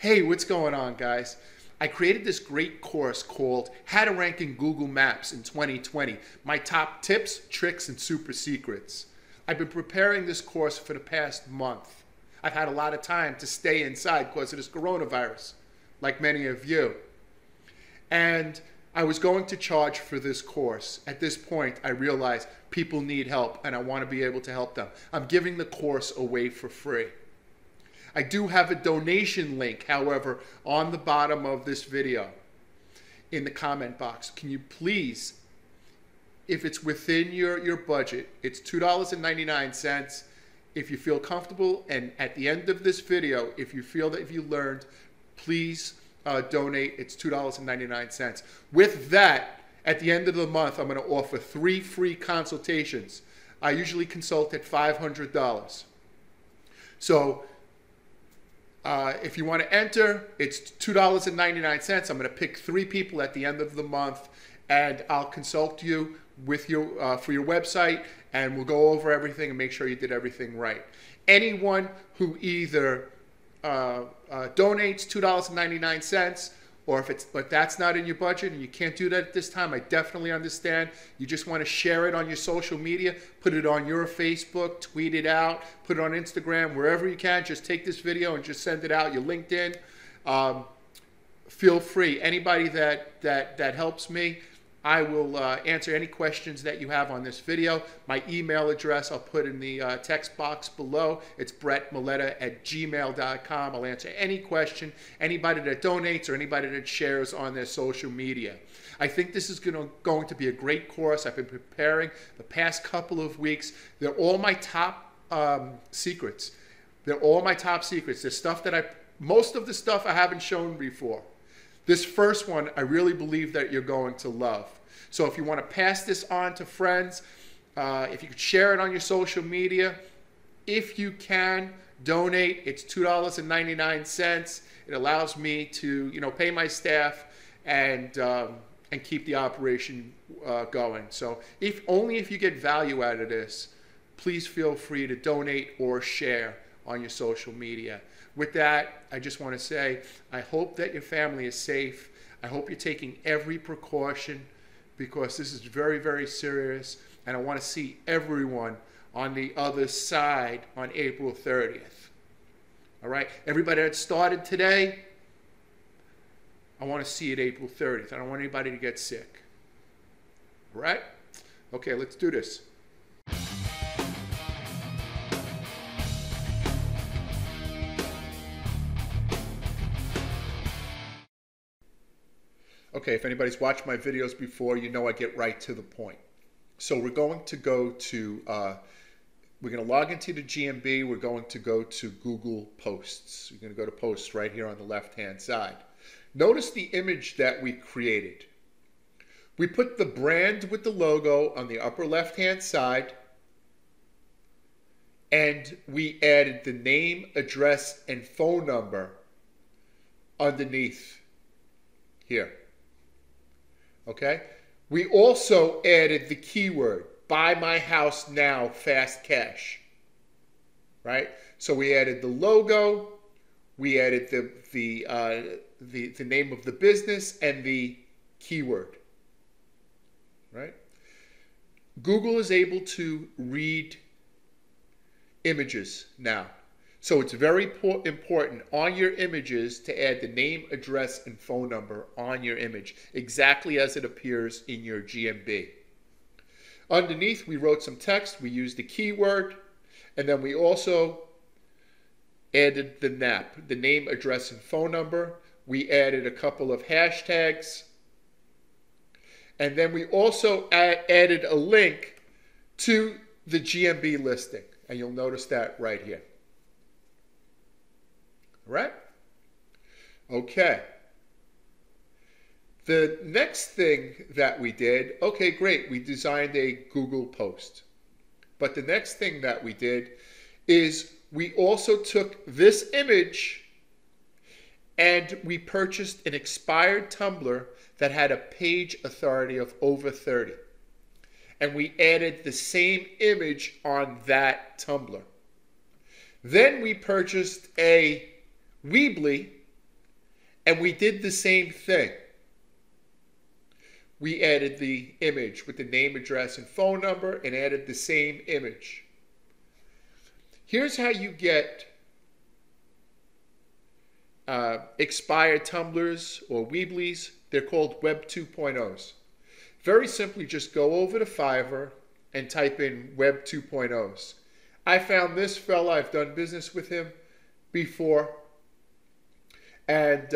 Hey, what's going on, guys? I created this great course called How to Rank in Google Maps in 2020, my top tips, tricks, and super secrets. I've been preparing this course for the past month. I've had a lot of time to stay inside because of this coronavirus, like many of you. And I was going to charge for this course. At this point, I realized people need help and I want to be able to help them. I'm giving the course away for free. I do have a donation link, however, on the bottom of this video in the comment box. Can you please, if it's within your budget, it's $2.99. If you feel comfortable, and at the end of this video, if you feel that you learned, please donate. It's $2.99. With that, at the end of the month, I'm going to offer 3 free consultations. I usually consult at $500. So, if you want to enter, it's $2.99. I'm going to pick 3 people at the end of the month, and I'll consult you with for your website, and we'll go over everything and make sure you did everything right. Anyone who either donates $2.99, or but that's not in your budget and you can't do that at this time, I definitely understand. You just want to share it on your social media, put it on your Facebook, tweet it out, put it on Instagram, wherever you can. Just take this video and just send it out, your LinkedIn. Feel free. Anybody that helps me, I will answer any questions that you have on this video. My email address I'll put in the text box below. It's brettmaletta@gmail.com. I'll answer any question, anybody that donates or anybody that shares on their social media. I think this is going to be a great course. I've been preparing the past couple of weeks. They're all my top secrets. They're all my top secrets. There's stuff that most of the stuff I haven't shown before. This first one, I really believe that you're going to love. So if you want to pass this on to friends, if you could share it on your social media, if you can, donate. It's $2.99. It allows me to, pay my staff and keep the operation going. So if you get value out of this, please feel free to donate or share on your social media. With that, I just want to say, I hope that your family is safe. I hope you're taking every precaution, because this is very, very serious, and I want to see everyone on the other side on April 30th. All right? Everybody that started today, I want to see it April 30th. I don't want anybody to get sick. All right? Okay, let's do this. Okay, if anybody's watched my videos before, I get right to the point. So we're going to go to, we're going to log into the GMB. We're going to go to Google Posts. You're going to go to Posts right here on the left-hand side. Notice the image that we created. We put the brand with the logo on the upper left-hand side, and we added the name, address, and phone number underneath here. Okay, we also added the keyword, buy my house now, fast cash, right? So we added the logo, we added the name of the business and the keyword, right? Google is able to read images now. So it's very important on your images to add the name, address, and phone number on your image, exactly as it appears in your GMB. Underneath, we wrote some text, we used the keyword, and then we also added the NAP, the name, address, and phone number. We added a couple of hashtags, and then we also added a link to the GMB listing, and you'll notice that right here. Right? Okay. The next thing that we did, okay, great, we designed a Google post. But the next thing that we did is we also took this image and we purchased an expired Tumblr that had a page authority of over 30. And we added the same image on that Tumblr. Then we purchased a Weebly And we did the same thing. We added the image with the name, address, and phone number, and added the same image. Here's how you get expired Tumblrs or Weeblys. They're called Web 2.0s. Very simply, just go over to Fiverr and type in Web 2.0s. I found this fella. I've done business with him before. And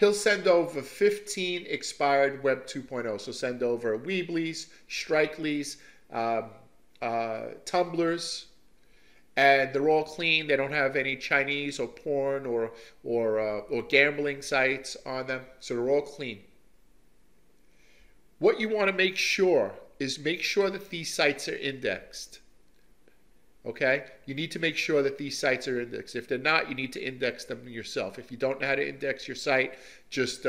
he'll send over 15 expired Web 2.0. So send over Weeblys, Strikeleys, Tumblrs. And they're all clean. They don't have any Chinese or porn or gambling sites on them. So they're all clean. What you want to make sure is that these sites are indexed. Okay? You need to make sure that these sites are indexed. If they're not, you need to index them yourself. If you don't know how to index your site, just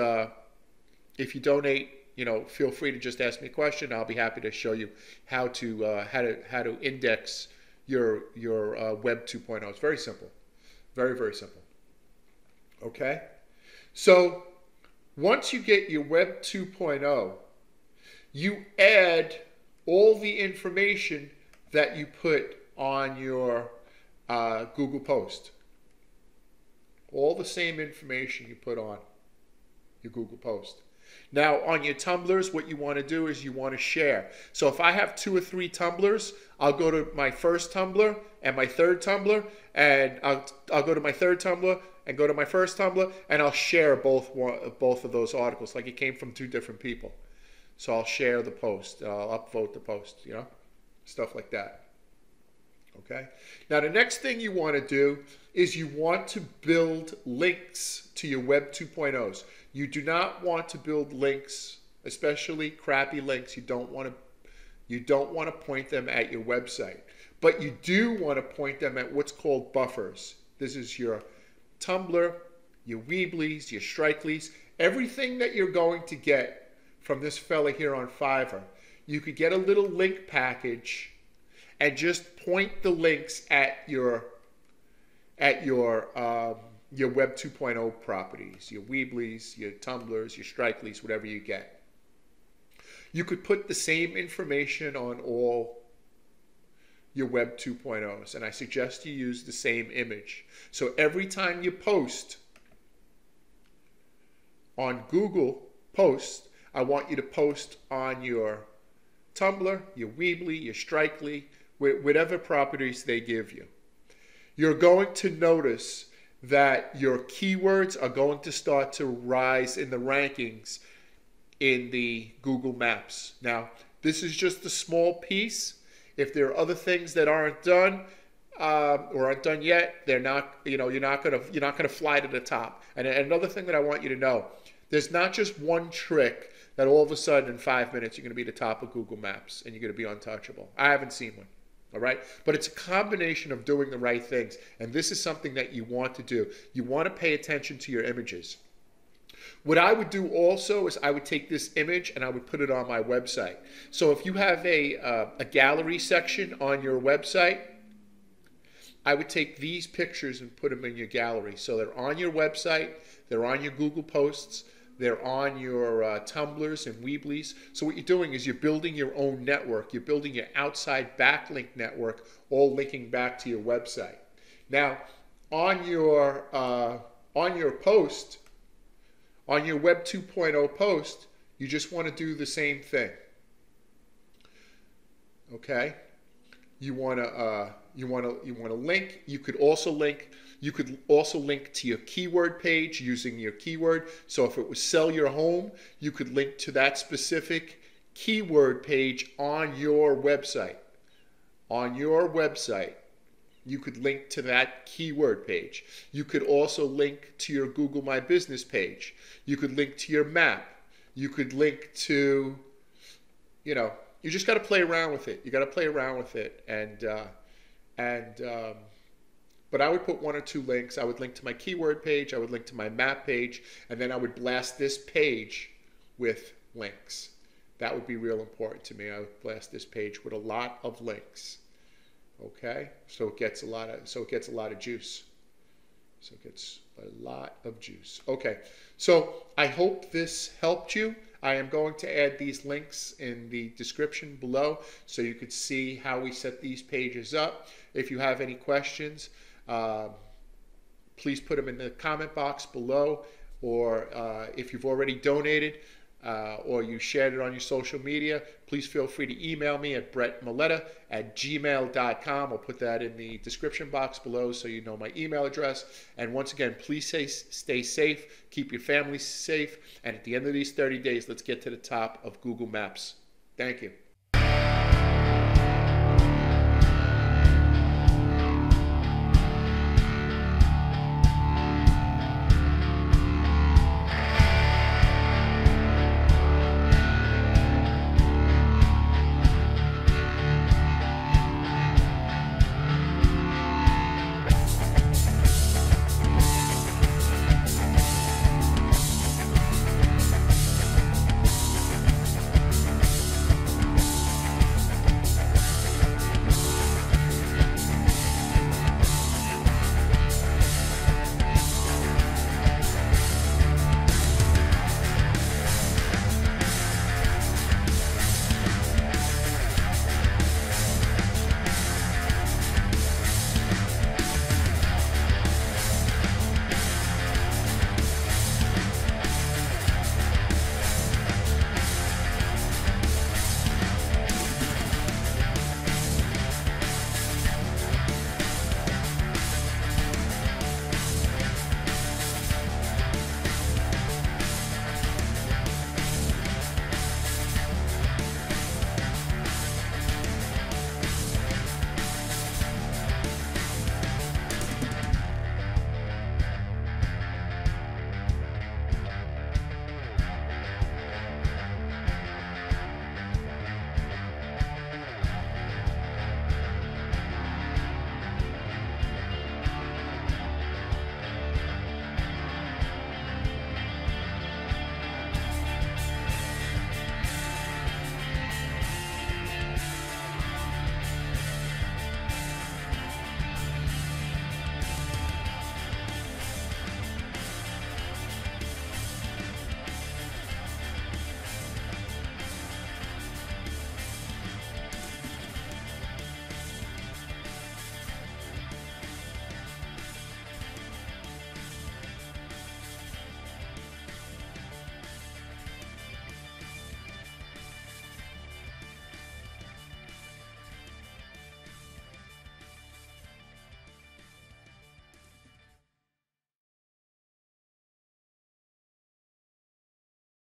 if you donate, you know, feel free to just ask me a question. I'll be happy to show you how to index your Web 2.0. It's very simple, very simple. Okay, so once you get your Web 2.0, you add all the information that you put on your Google Post. All the same information you put on your Google Post. Now, on your Tumblrs, what you want to do is you want to share. So if I have 2 or 3 Tumblrs, I'll go to my first Tumblr and my third Tumblr, and I'll go to my third Tumblr and go to my first Tumblr, and I'll share both of those articles, like it came from 2 different people. So I'll share the post, I'll upvote the post, you know, stuff like that. Okay. Now, the next thing you want to do is you want to build links to your Web 2.0s. You do not want to build links, especially crappy links. You don't want to point them at your website, but you do want to point them at what's called buffers. This is your Tumblr, your Weeblys, your Strikeleys, everything that you're going to get from this fella here on Fiverr. You could get a little link package and just point the links at your Web 2.0 properties, your Weebleys, your Tumblrs, your Strikeleys, whatever you get. You could put the same information on all your Web 2.0s, and I suggest you use the same image. So every time you post on Google Posts, I want you to post on your Tumblr, your Weebly, your Strikely, whatever properties they give you. You're going to notice that your keywords are going to start to rise in the rankings in the Google Maps. Now, this is just a small piece. If there are other things that aren't done or aren't done yet, they're not. You know, you're not gonna fly to the top. And another thing that I want you to know, there's not just one trick that all of a sudden in 5 minutes you're going to be at the top of Google Maps and you're going to be untouchable. I haven't seen one. All right? But it's a combination of doing the right things. And this is something that you want to do. You want to pay attention to your images. What I would do also is I would take this image and I would put it on my website. So if you have a gallery section on your website, I would take these pictures and put them in your gallery. So they're on your website. They're on your Google Posts. They're on your Tumblrs and Weebleys. So what you're doing is you're building your own network. You're building your outside backlink network, all linking back to your website. Now, on your post, on your Web 2.0 post, you just want to do the same thing. Okay, you want to link. You could also link. You could also link to your keyword page using your keyword. So if it was sell your home, you could link to that specific keyword page on your website. On your website, you could link to that keyword page. You could also link to your Google My Business page. You could link to your map. You could link to, you know, you just got to play around with it. You got to play around with it but I would put 1 or 2 links. I would link to my keyword page. I would link to my map page. And then I would blast this page with links. That would be real important to me. I would blast this page with a lot of links. Okay? So it gets a lot of juice. So it gets a lot of juice. Okay, so I hope this helped you. I am going to add these links in the description below so you could see how we set these pages up. If you have any questions, please put them in the comment box below, or if you've already donated or you shared it on your social media, please feel free to email me at brettmaletta@gmail.com. I'll put that in the description box below so you know my email address. And once again, please stay safe, keep your family safe, and at the end of these 30 days, let's get to the top of Google Maps. Thank you.